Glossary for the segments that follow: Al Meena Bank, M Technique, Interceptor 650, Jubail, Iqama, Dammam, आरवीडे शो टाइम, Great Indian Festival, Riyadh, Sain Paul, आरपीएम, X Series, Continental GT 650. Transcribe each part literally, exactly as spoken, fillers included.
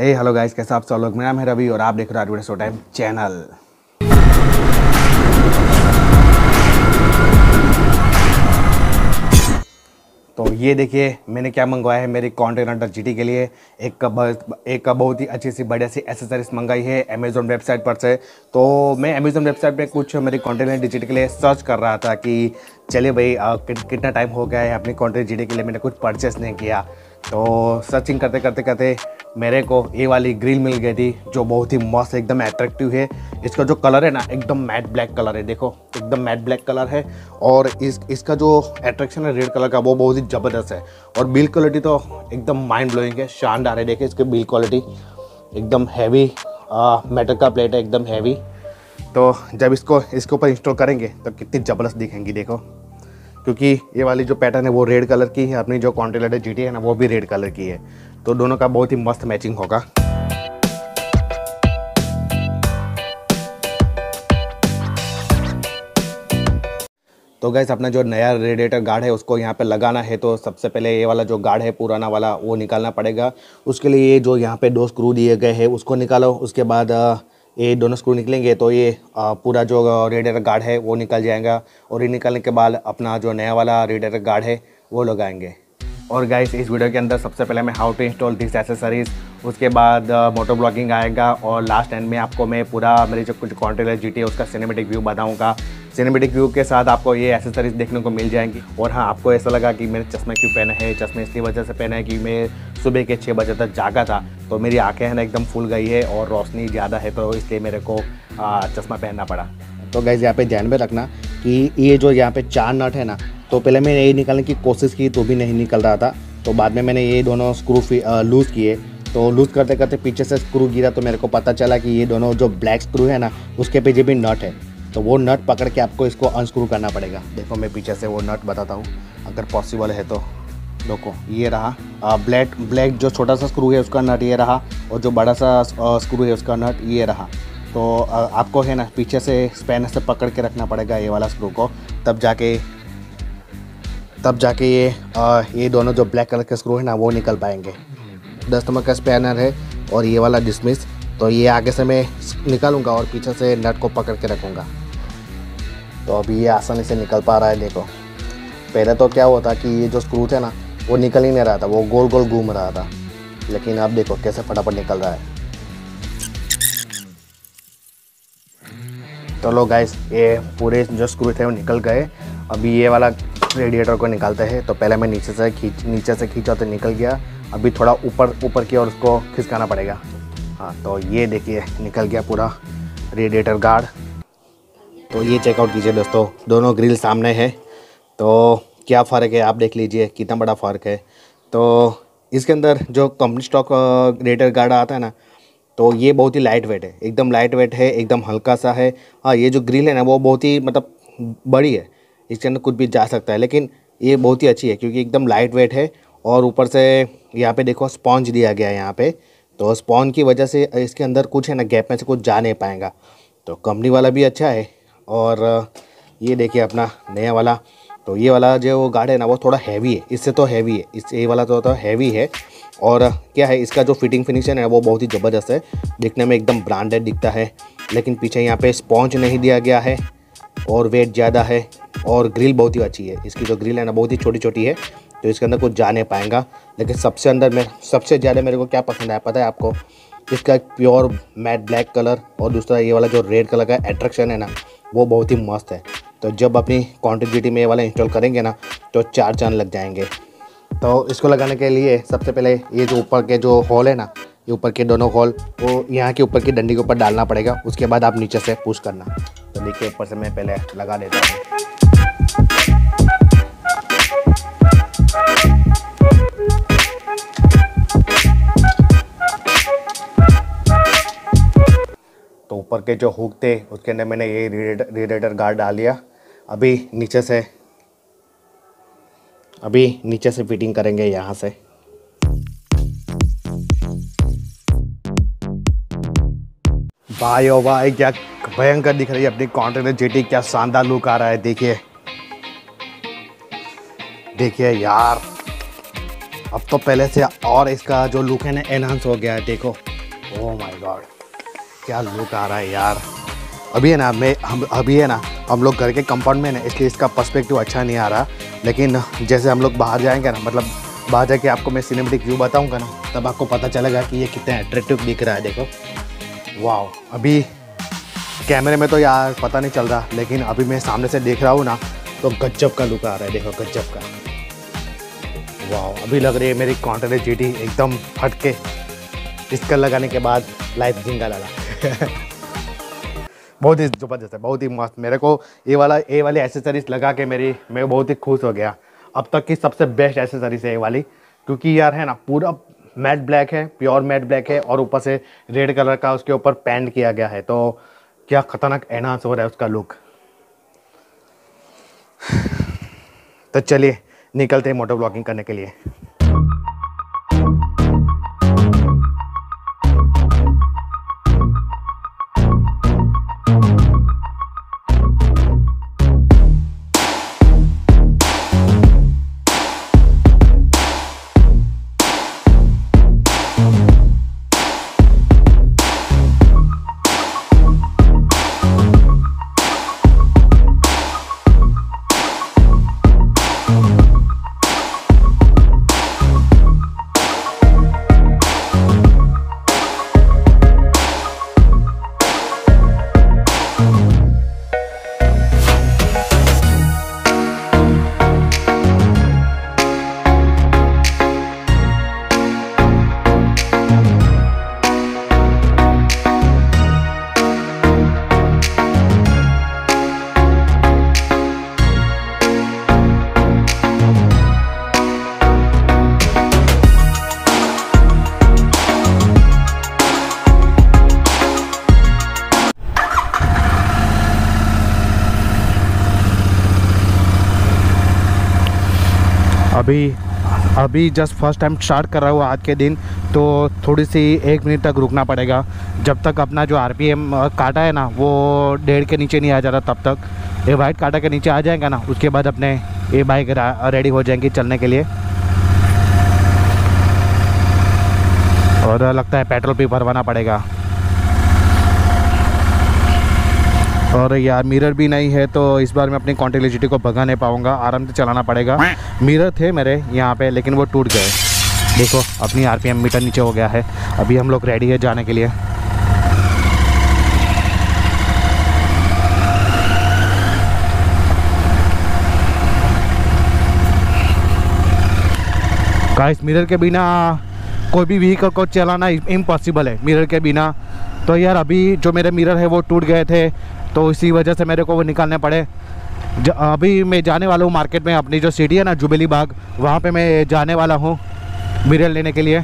हे hello guys, कैसे आप सब लोग। मेरा नाम है रवि और आप देख रहे हो आरवीडे शो टाइम चैनल। तो ये देखिए मैंने क्या मंगवाया है मेरी कॉन्टिनेंटल जीटी के लिए। एक एक बहुत ही अच्छी सी बढ़िया सी एसेसरीज मंगाई है अमेज़ॉन वेबसाइट पर से। तो मैं अमेज़ॉन वेबसाइट पे कुछ मेरी कॉन्टिनेंटल जीटी के लिए सर्च कर रहा था कि चलिए भाई कि, कितना टाइम हो गया है अपनी कॉन्टिनेंटल जीटी के लिए मैंने कुछ परचेस नहीं किया। तो सर्चिंग करते करते करते मेरे को ये वाली ग्रिल मिल गई थी जो बहुत ही मस्त एकदम अट्रैक्टिव है। इसका जो कलर है ना एकदम मैट ब्लैक कलर है, देखो एकदम मैट ब्लैक कलर है। और इस इसका जो अट्रैक्शन है रेड कलर का वो बहुत ही ज़बरदस्त है। और बिल्ड क्वालिटी तो एकदम माइंड ब्लोइंग है, शानदार है। देखिए इसकी बिल्ड क्वालिटी एकदम हैवी मेटल का प्लेट है, एकदम हैवी। तो जब इसको इसके ऊपर इंस्टॉल करेंगे तो कितनी ज़बरदस्त दिखेंगी देखो, क्योंकि ये वाली जो पैटर्न है वो रेड कलर की है। अपनी जो कॉन्टिनेंटल जीटी है ना वो भी रेड कलर की है, तो दोनों का बहुत ही मस्त मैचिंग होगा। तो गाइस अपना जो नया रेडिएटर गार्ड है उसको यहाँ पे लगाना है। तो सबसे पहले ये वाला जो गार्ड है पुराना वाला वो निकालना पड़ेगा। उसके लिए ये जो यहाँ पे दो स्क्रू दिए गए हैं उसको निकालो, उसके बाद ये दोनों स्क्रू निकलेंगे तो ये पूरा जो रेडिएटर गार्ड है वो निकल जाएगा। और ये निकालने के बाद अपना जो नया वाला रेडिएटर गार्ड है वो लगाएंगे। और गाइस इस वीडियो के अंदर सबसे पहले मैं how to install this accessories, उसके बाद मोटर ब्लॉगिंग आएगा और लास्ट एंड में आपको मैं पूरा मेरे जो कुछ कॉन्टिनेंटल जीटी है उसका सिनेमेटिक व्यू बताऊंगा। सिनेमेटिक व्यू के साथ आपको ये एसेसरीज देखने को मिल जाएंगी। और हाँ, आपको ऐसा लगा कि मेरे चश्मे क्यों पहना है, चश्मे इसलिए वजह से पहना है कि मैं सुबह के छः बजे तक जागा था तो मेरी आँखें हैं ना एकदम फूल गई है और रोशनी ज़्यादा है तो इसलिए मेरे को चश्मा पहनना पड़ा। तो गाइस यहाँ पे ध्यान में रखना कि ये जो यहाँ पे चार नट है ना, तो पहले मैंने ये निकालने की कोशिश की तो भी नहीं निकल रहा था। तो बाद में मैंने ये दोनों स्क्रू लूज़ किए, तो लूज़ करते करते पीछे से स्क्रू गिरा तो मेरे को पता चला कि ये दोनों जो ब्लैक स्क्रू है ना उसके पीछे भी नट है। तो वो नट पकड़ के आपको इसको अनस्क्रू करना पड़ेगा। देखो मैं पीछे से वो नट बताता हूँ अगर पॉसिबल है तो। देखो ये रहा ब्लैक ब्लैक जो छोटा सा स्क्रू है उसका नट ये रहा, और जो बड़ा सा स्क्रू है उसका नट ये रहा। तो आपको है ना पीछे से स्पैनर से पकड़ के रखना पड़ेगा ये वाला स्क्रू को, तब जाके तब जाके ये आ, ये दोनों जो ब्लैक कलर के स्क्रू है ना वो निकल पाएंगे। दस नंबर का स्पैनर है और ये वाला डिस्मिस, तो ये आगे से मैं निकालूंगा और पीछे से नट को पकड़ के रखूँगा। तो अभी ये आसानी से निकल पा रहा है। देखो पहले तो क्या होता कि ये जो स्क्रू थे ना वो निकल ही नहीं रहा था, वो गोल गोल घूम रहा था, लेकिन अब देखो कैसे फटाफट निकल रहा है। तो लो गाइस ये पूरे जो स्क्रू थे वो निकल गए। अभी ये वाला रेडिएटर को निकालते हैं। तो पहले मैं नीचे से खींच नीचे से खींचा तो निकल गया। अभी थोड़ा ऊपर ऊपर की ओर उसको खिसकाना पड़ेगा। हाँ, तो ये देखिए निकल गया पूरा रेडिएटर गार्ड। तो ये चेकआउट कीजिए दोस्तों, दोनों ग्रिल सामने है तो क्या फ़र्क है आप देख लीजिए कितना बड़ा फ़र्क है। तो इसके अंदर जो कंपनी स्टॉक रेडिएटर गार्ड आता है ना तो ये बहुत ही लाइट वेट है, एकदम लाइट वेट है, एकदम हल्का सा है। हाँ, ये जो ग्रिल है ना वो बहुत ही मतलब बड़ी है, इसके अंदर कुछ भी जा सकता है, लेकिन ये बहुत ही अच्छी है क्योंकि एकदम लाइट वेट है। और ऊपर से यहाँ पे देखो स्पॉन्ज दिया गया है यहाँ पे, तो स्पॉन्ज की वजह से इसके अंदर कुछ है ना गैप में से कुछ जा नहीं पाएगा। तो कंपनी वाला भी अच्छा है। और ये देखिए अपना नया वाला, तो ये वाला जो गार्ड है ना वो थोड़ा हैवी है, इससे तो हैवी है, इस ये वाला तो, तो हैवी है। और क्या है इसका जो फिटिंग फिनिशिंग है वो बहुत ही ज़बरदस्त है, दिखने में एकदम ब्रांडेड दिखता है। लेकिन पीछे यहाँ पे स्पॉन्ज नहीं दिया गया है और वेट ज़्यादा है। और ग्रिल बहुत ही अच्छी है, इसकी जो ग्रिल है ना बहुत ही छोटी छोटी है तो इसके अंदर कुछ जा नहीं पाएगा। लेकिन सबसे अंदर में सबसे ज़्यादा मेरे को क्या पसंद आया पता है आपको, इसका एक प्योर मैट ब्लैक कलर और दूसरा ये वाला जो रेड कलर का अट्रैक्शन है ना वो बहुत ही मस्त है। तो जब अपनी क्वान्टिटी में ये वाला इंस्टॉल करेंगे ना तो चार चांद लग जाएंगे। तो इसको लगाने के लिए सबसे पहले ये जो ऊपर के जो होल है ना, ये ऊपर के दोनों होल वो यहाँ के ऊपर की डंडी के ऊपर डालना पड़ेगा, उसके बाद आप नीचे से पुश करना। तो देखिए ऊपर से मैं पहले लगा देता हूँ। तो ऊपर के जो हुक थे उसके अंदर मैंने ये रेडिएटर गार्ड डाल लिया। अभी नीचे से अभी नीचे से फिटिंग करेंगे यहाँ से। भाई ओ भाई क्या भयंकर दिख रही है अपनी कॉन्टिनेंटल जीटी, क्या शानदार लुक आ रहा है। देखिए देखिए यार, अब तो पहले से और इसका जो लुक है ना एनहांस हो गया है। देखो ओ माय गॉड क्या लुक आ रहा है यार। अभी है ना मैं हम अभी है ना हम लोग घर के कंपाउंड में ना इसलिए इसका पर्सपेक्टिव अच्छा नहीं आ रहा, लेकिन जैसे हम लोग बाहर जाएंगे ना, मतलब बाहर जाके आपको मैं सिनेमेटिक व्यू बताऊंगा ना, तब आपको पता चलेगा कि ये कितना अट्रैक्टिव दिख रहा है। देखो वाह, अभी कैमरे में तो यार पता नहीं चल रहा, लेकिन अभी मैं सामने से देख रहा हूँ ना तो गजब का लुक आ रहा है। देखो गजब का, वाह अभी लग रही है मेरी कॉन्टिनेंटल जीटी एकदम हटके। इसका लगाने के बाद लाइफ झिंगा डाला बहुत ही ज़बरदस्त है, बहुत ही मस्त। मेरे को ये वाला ये वाली एसेसरीज लगा के मेरी मैं बहुत ही खुश हो गया। अब तक की सबसे बेस्ट एसेसरीज है ये वाली, क्योंकि यार है ना पूरा मैट ब्लैक है, प्योर मैट ब्लैक है, और ऊपर से रेड कलर का उसके ऊपर पेंट किया गया है, तो क्या खतरनाक एनहांस हो रहा है उसका लुक। तो चलिए निकलते हैं मोटो ब्लॉगिंग करने के लिए। अभी अभी जस्ट फर्स्ट टाइम स्टार्ट कर रहा हूँ आज के दिन, तो थोड़ी सी एक मिनट तक रुकना पड़ेगा, जब तक अपना जो आरपीएम काटा है ना वो डेढ़ के नीचे नहीं आ जा रहा, तब तक ये वाइट काटा के नीचे आ जाएगा ना, उसके बाद अपने ये बाइक रेडी हो जाएंगी चलने के लिए। और लगता है पेट्रोल भी भरवाना पड़ेगा, और यार मिरर भी नहीं है, तो इस बार मैं अपनी कॉन्टिनेंटल जीटी को भगा नहीं पाऊँगा, आराम से चलाना पड़ेगा। मिरर थे मेरे यहाँ पे, लेकिन वो टूट गए। देखो अपनी आरपीएम मीटर नीचे हो गया है, अभी हम लोग रेडी है जाने के लिए। गाइस मिरर के बिना कोई भी व्हीकल को चलाना इम्पॉसिबल है, मिरर के बिना। तो यार अभी जो मेरे मिरर है वो टूट गए थे, तो इसी वजह से मेरे को वो निकालने पड़े। अभी मैं जाने वाला हूँ मार्केट में, अपनी जो सिटी है ना जुबेली बाग, वहाँ पे मैं जाने वाला हूँ मिरर लेने के लिए,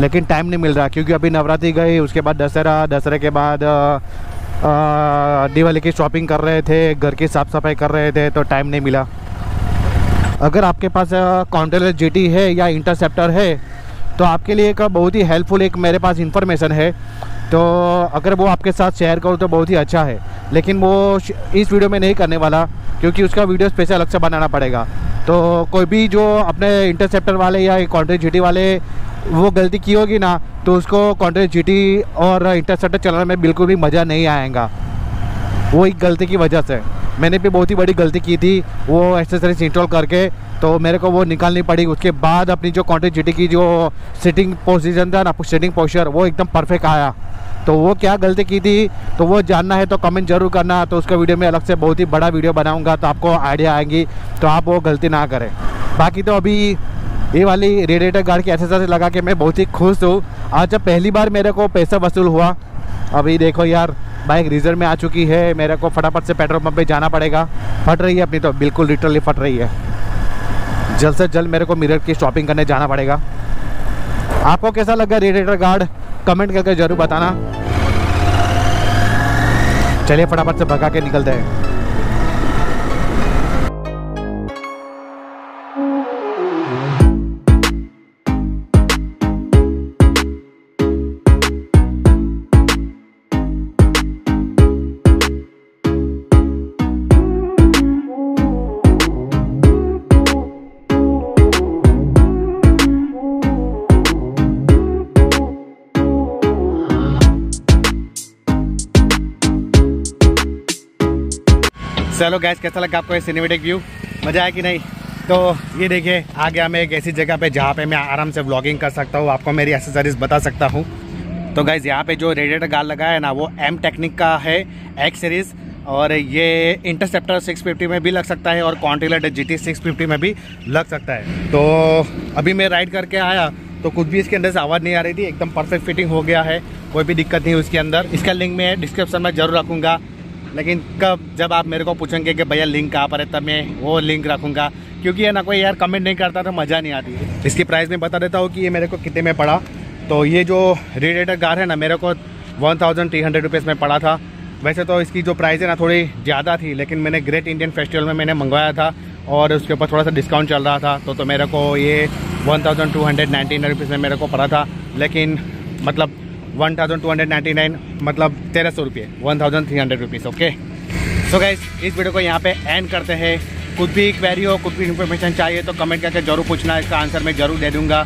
लेकिन टाइम नहीं मिल रहा, क्योंकि अभी नवरात्रि गई, उसके बाद दशहरा, दशहरे के बाद दिवाली की शॉपिंग कर रहे थे, घर की साफ़ सफाई कर रहे थे, तो टाइम नहीं मिला। अगर आपके पास कॉन्टिनेंटल जीटी है या इंटरसेप्टर है तो आपके लिए एक बहुत ही हेल्पफुल एक मेरे पास इन्फॉर्मेशन है, तो अगर वो आपके साथ शेयर करूँ तो बहुत ही अच्छा है, लेकिन वो इस वीडियो में नहीं करने वाला, क्योंकि उसका वीडियो स्पेशल अलग से बनाना पड़ेगा। तो कोई भी जो अपने इंटरसेप्टर वाले या कॉन्टिनेंटल जीटी वाले वो गलती की होगी ना, तो उसको कॉन्टिनेंटल जीटी और इंटरसेप्टर चलाने में बिल्कुल भी मज़ा नहीं आएगा, वो एक गलती की वजह से। मैंने भी बहुत ही बड़ी गलती की थी, वो एक्सेसरीज इंस्टॉल करके, तो मेरे को वो निकालनी पड़ी। उसके बाद अपनी जो कॉन्टिनेंटल जीटी की जो सिटिंग पोजीशन था ना, सिटिंग पोस्चर, वो एकदम परफेक्ट आया। तो वो क्या गलती की थी, तो वो जानना है तो कमेंट जरूर करना, तो उसका वीडियो में अलग से बहुत ही बड़ा वीडियो बनाऊंगा, तो आपको आइडिया आएगी, तो आप वो गलती ना करें। बाकी तो अभी ये वाली रेडिएटर गार्ड की एक्सेसरीज लगा के मैं बहुत ही खुश हूँ। आज जब पहली बार मेरे को पैसा वसूल हुआ। अभी देखो यार बाइक रिजर्व में आ चुकी है, मेरे को फटाफट से पेट्रोल पंप पे जाना पड़ेगा। फट रही है अपनी तो, बिल्कुल लिटरली फट रही है। जल्द से जल्द मेरे को मिरर की शॉपिंग करने जाना पड़ेगा। आपको कैसा लगा रेडिएटर गार्ड, कमेंट करके जरूर बताना। चलिए फटाफट से भगा के निकलते हैं। चलो गैस, कैसा लगा आपको ये सिनेमेटिक व्यू? मज़ा आया कि नहीं? तो ये देखिए आ गया मैं एक ऐसी जगह पे जहाँ पे मैं आराम से व्लॉगिंग कर सकता हूँ, आपको मेरी एक्सेसरीज बता सकता हूँ। तो गैस यहाँ पे जो रेडिएटर गार्ड लगा है ना, वो एम टेक्निक का है, एक्स सीरीज़, और ये इंटरसेप्टर सिक्स फिफ्टी में भी लग सकता है और कॉन्टिनेंटल जीटी सिक्स फिफ्टी में भी लग सकता है। तो अभी मैं राइड करके आया तो कुछ भी इसके अंदर से आवाज़ नहीं आ रही थी, एकदम परफेक्ट फिटिंग हो गया है, कोई भी दिक्कत नहीं उसके अंदर। इसका लिंक मैं डिस्क्रिप्शन में ज़रूर रखूँगा, लेकिन कब जब आप मेरे को पूछेंगे कि भैया लिंक कहाँ पर है, तब मैं वो लिंक रखूँगा, क्योंकि ये ना कोई यार कमेंट नहीं करता तो मज़ा नहीं आती। इसकी प्राइस मैं बता देता हूँ कि ये मेरे को कितने में पड़ा। तो ये जो रेडिएटर गार है ना, मेरे को one thousand three hundred rupees में पड़ा था। वैसे तो इसकी जो प्राइस है ना थोड़ी ज़्यादा थी, लेकिन मैंने ग्रेट इंडियन फेस्टिवल में मैंने मंगवाया था और उसके ऊपर थोड़ा सा डिस्काउंट चल रहा था, तो तो मेरे को ये one thousand two hundred ninety nine rupees में मेरे को पड़ा था। लेकिन मतलब one thousand two hundred ninety nine मतलब तेरह सौ रुपये, one thousand three hundred rupees. Okay so guys, इस वीडियो को यहाँ पे एंड करते हैं। कुछ भी क्वेरी हो, कुछ भी इन्फॉर्मेशन चाहिए तो कमेंट करके जरूर पूछना, इसका आंसर मैं ज़रूर दे दूँगा।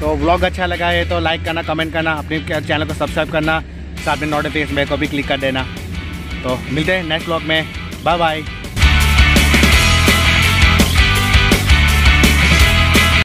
तो व्लॉग अच्छा लगा है तो लाइक करना, कमेंट करना, अपने चैनल को सब्सक्राइब करना, साथ में नोटिफिकेशन बेल को भी क्लिक कर देना। तो मिलते हैं नेक्स्ट व्लॉग में, बाय बाय।